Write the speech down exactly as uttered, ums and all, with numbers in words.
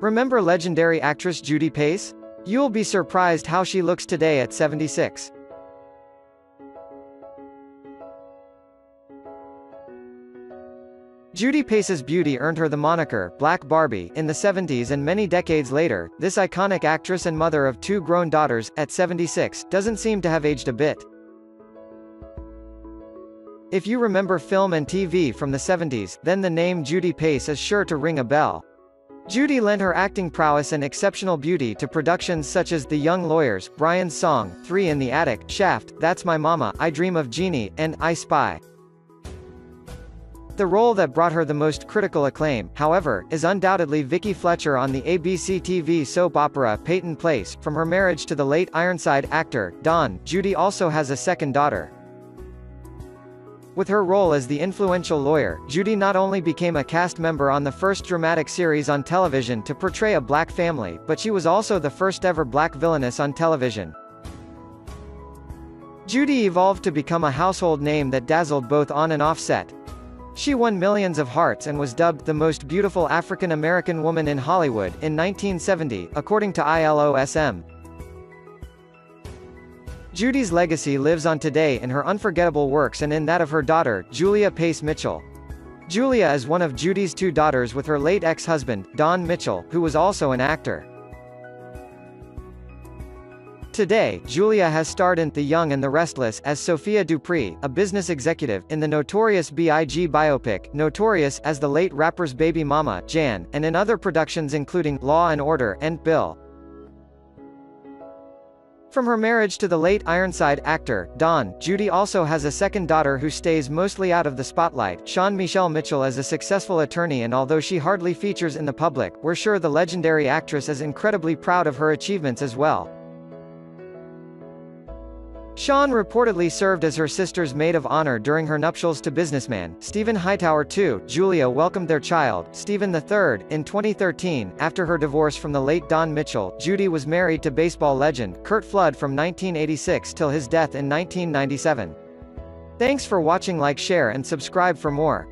Remember legendary actress Judy Pace? You'll be surprised how she looks today at seventy-six. Judy Pace's beauty earned her the moniker, Black Barbie, in the seventies, and many decades later, this iconic actress and mother of two grown daughters, at seventy-six, doesn't seem to have aged a bit. If you remember film and T V from the seventies, then the name Judy Pace is sure to ring a bell. Judy lent her acting prowess and exceptional beauty to productions such as The Young Lawyers, Brian's Song, Three in the Attic, Shaft, That's My Mama, I Dream of Jeannie, and I Spy. The role that brought her the most critical acclaim, however, is undoubtedly Vicki Fletcher on the A B C T V soap opera Peyton Place. From her marriage to the late Ironside actor, Don, Judy also has a second daughter. With her role as the influential lawyer, Judy not only became a cast member on the first dramatic series on television to portray a black family, but she was also the first ever black villainess on television. Judy evolved to become a household name that dazzled both on and off set. She won millions of hearts and was dubbed the most beautiful African-American woman in Hollywood in nineteen seventy, according to I L O S M. Judy's legacy lives on today in her unforgettable works and in that of her daughter, Julia Pace Mitchell. Julia is one of Judy's two daughters with her late ex-husband, Don Mitchell, who was also an actor. Today, Julia has starred in The Young and the Restless as Sophia Dupree, a business executive, in the Notorious B I G biopic, Notorious, as the late rapper's baby mama, Jan, and in other productions including Law and Order and Bill. From her marriage to the late Ironside actor, Don, Judy also has a second daughter who stays mostly out of the spotlight. Sean Michelle Mitchell is a successful attorney, and although she hardly features in the public, we're sure the legendary actress is incredibly proud of her achievements as well. Sean reportedly served as her sister's maid of honor during her nuptials to businessman Stephen Hightower the second. Julia welcomed their child, Stephen the third, in twenty thirteen. After her divorce from the late Don Mitchell, Judy was married to baseball legend Curt Flood from nineteen eighty-six till his death in nineteen ninety-seven. Thanks for watching. Like, share, and subscribe for more.